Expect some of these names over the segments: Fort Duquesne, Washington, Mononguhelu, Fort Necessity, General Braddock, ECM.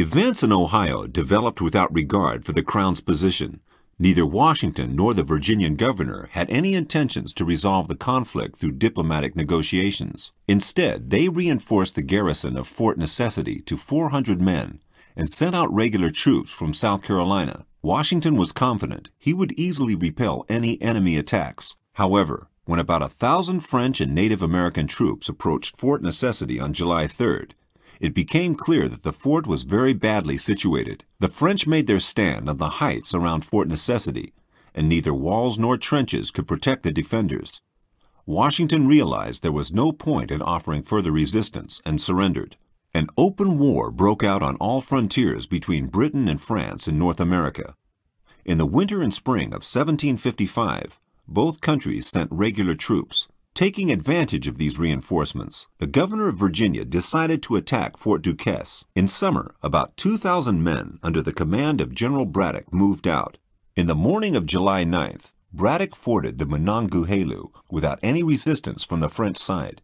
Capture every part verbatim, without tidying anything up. Events in Ohio developed without regard for the Crown's position. Neither Washington nor the Virginian governor had any intentions to resolve the conflict through diplomatic negotiations. Instead, they reinforced the garrison of Fort Necessity to four hundred men and sent out regular troops from South Carolina. Washington was confident he would easily repel any enemy attacks. However, when about a thousand French and Native American troops approached Fort Necessity on July third, it became clear that the fort was very badly situated. The French made their stand on the heights around Fort Necessity, and neither walls nor trenches could protect the defenders. Washington realized there was no point in offering further resistance and surrendered. An open war broke out on all frontiers between Britain and France in North America. In the winter and spring of seventeen fifty-five, both countries sent regular troops. Taking advantage of these reinforcements, the governor of Virginia decided to attack Fort Duquesne. In summer, about two thousand men under the command of General Braddock moved out. In the morning of July ninth, Braddock forded the Mononguhelu without any resistance from the French side.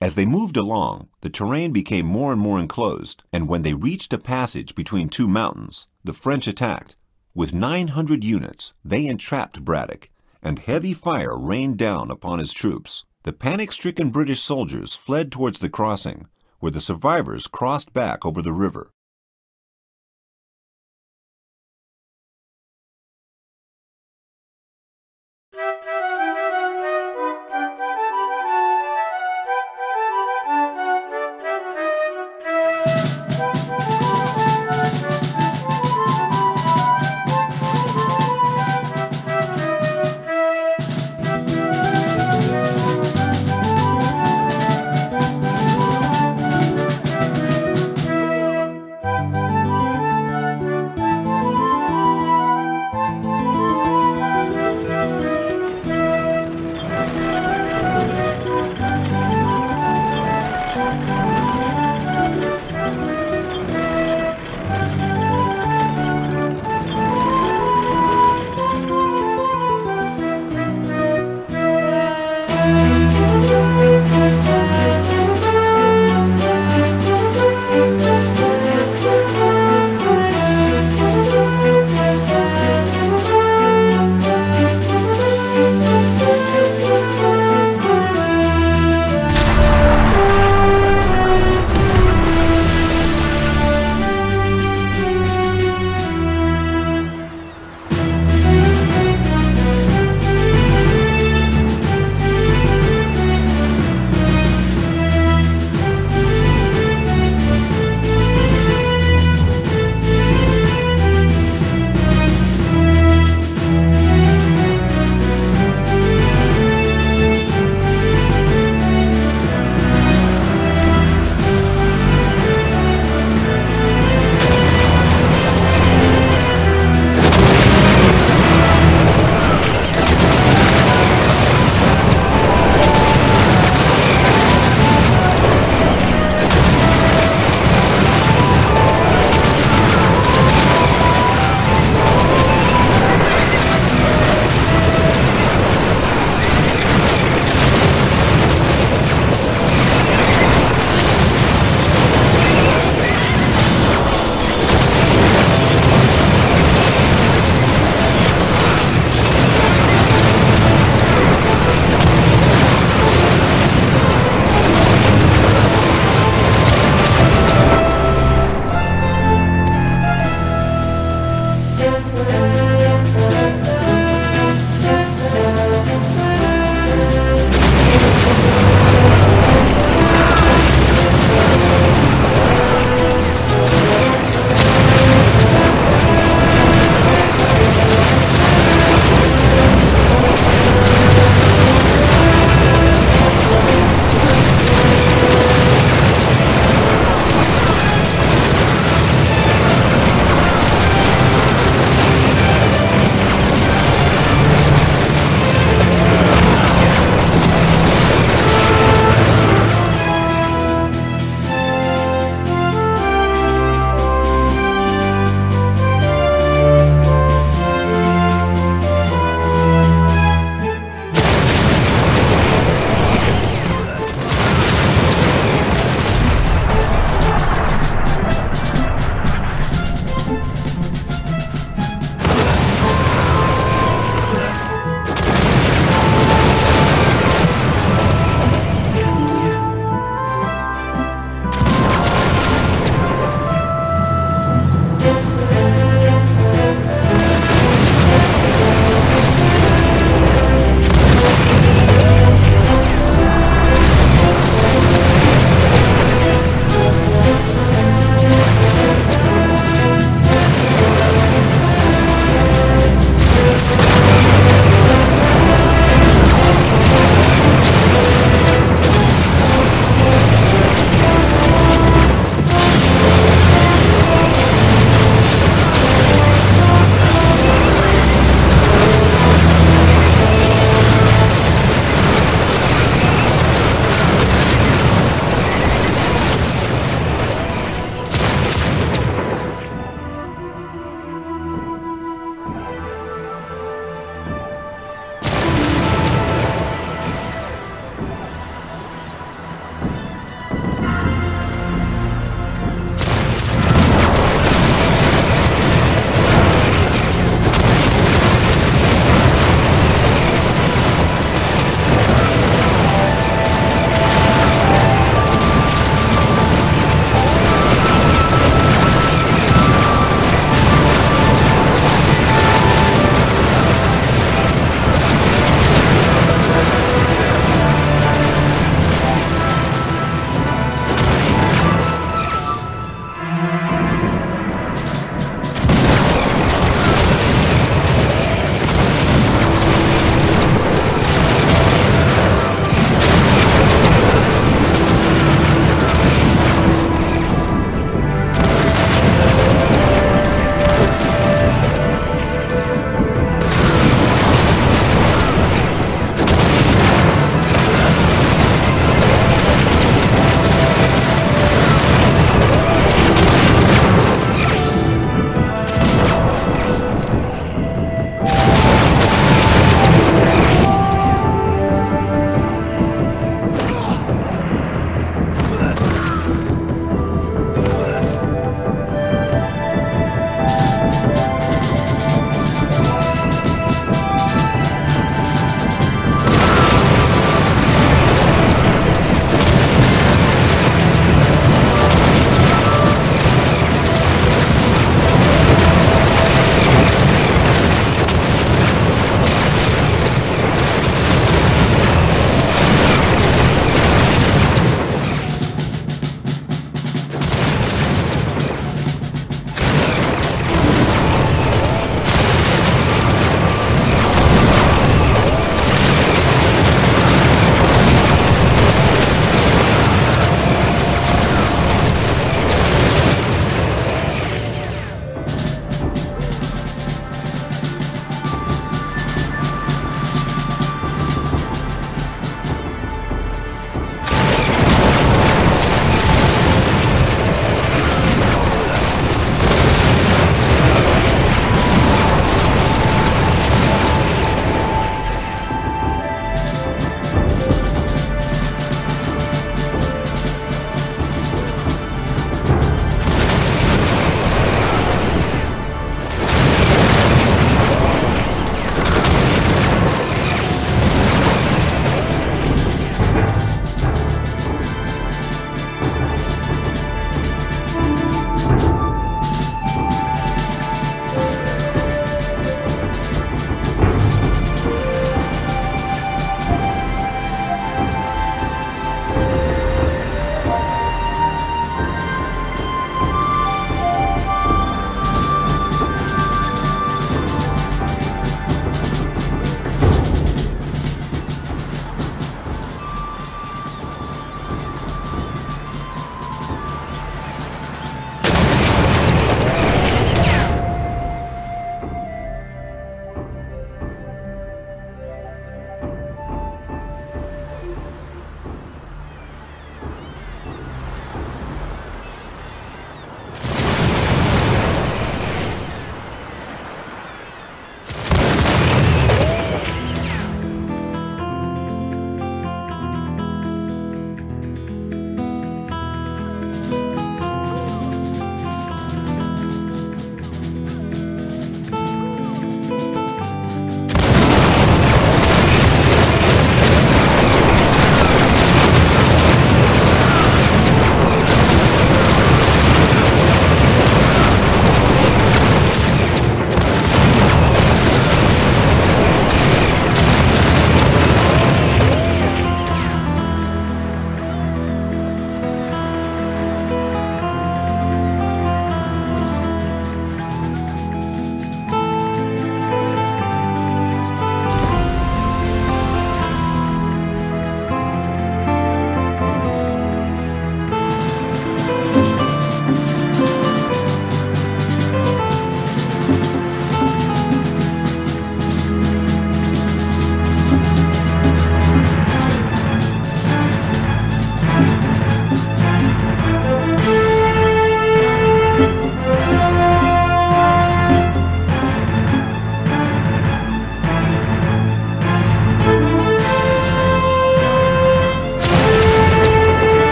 As they moved along, the terrain became more and more enclosed, and when they reached a passage between two mountains, the French attacked. With nine hundred units, they entrapped Braddock, and heavy fire rained down upon his troops. The panic-stricken British soldiers fled towards the crossing, where the survivors crossed back over the river.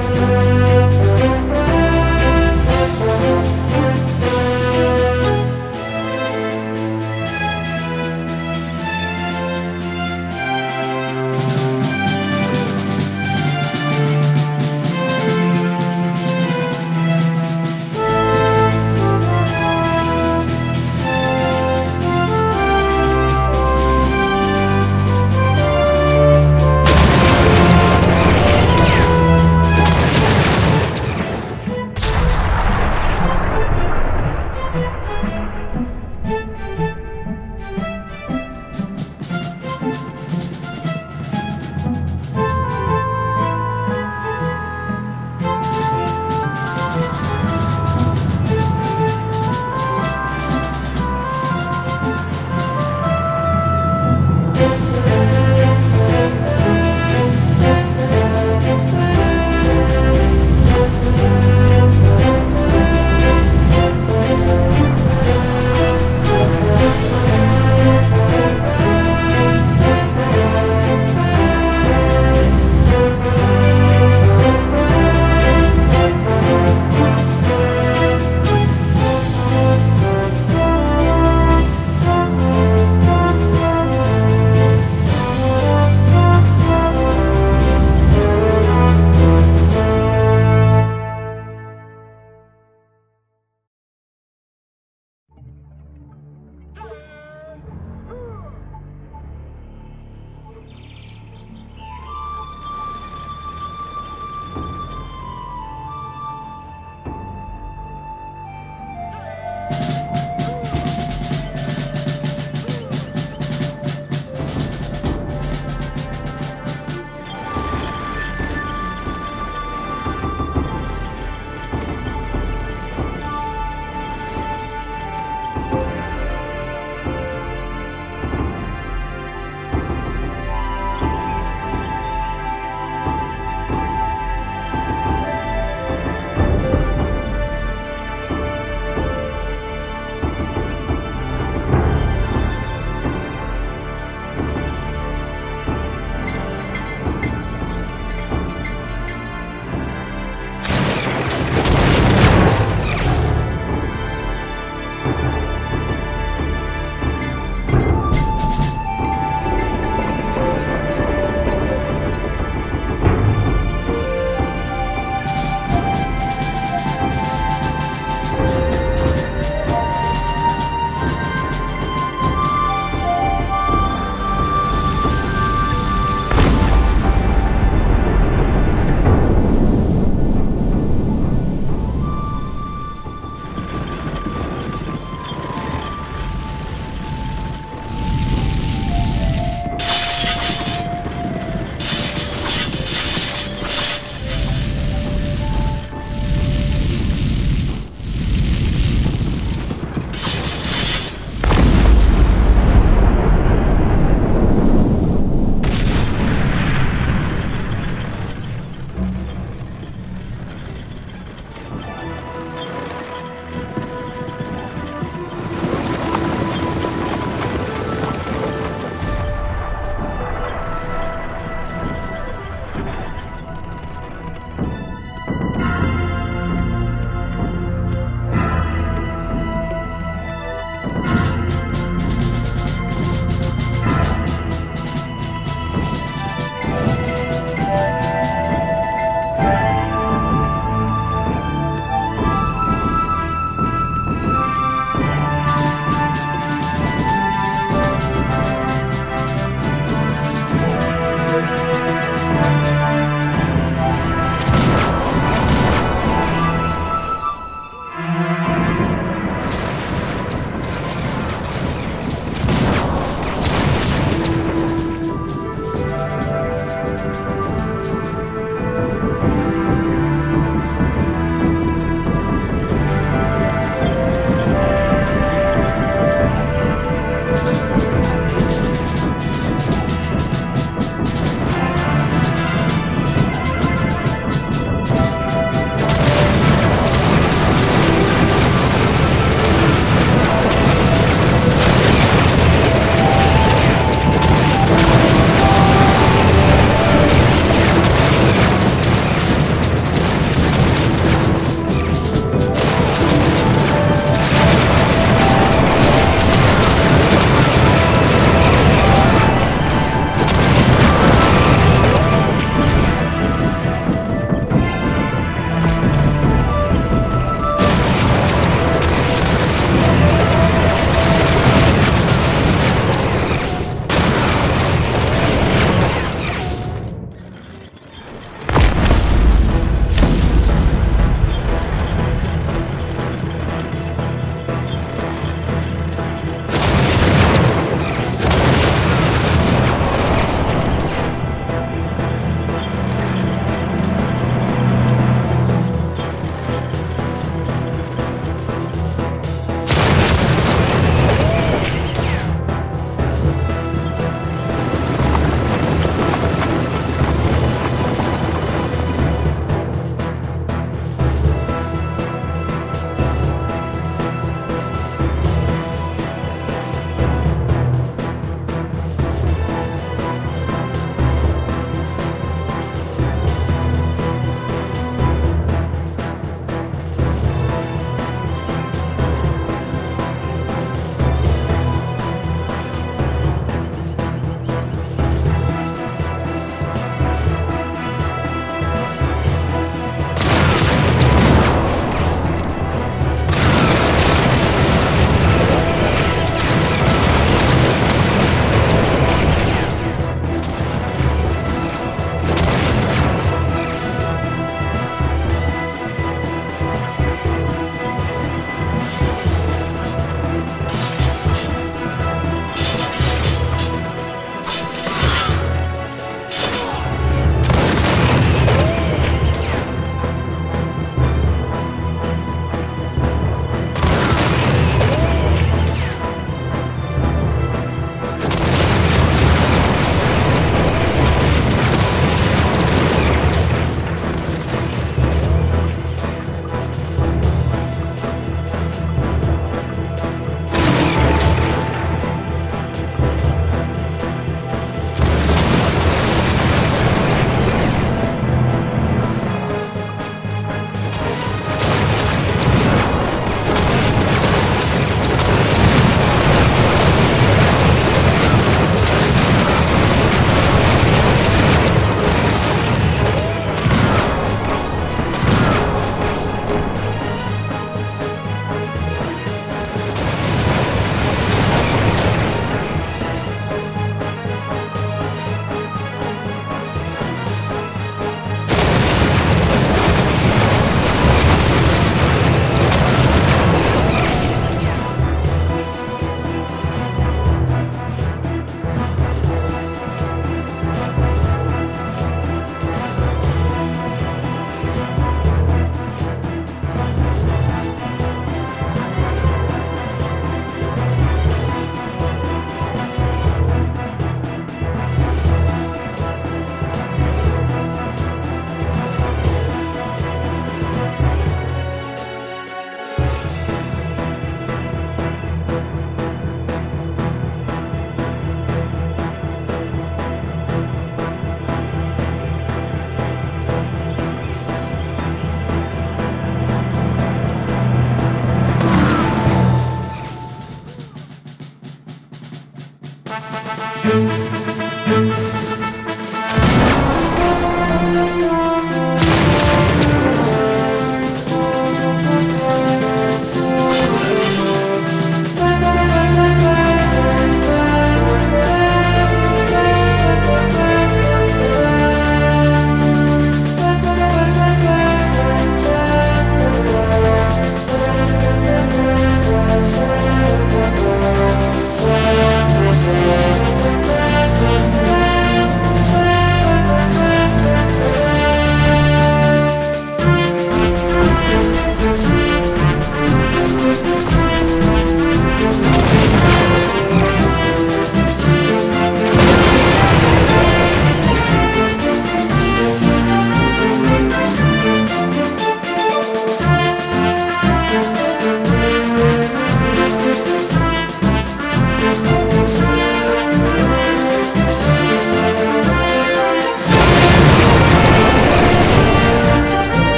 You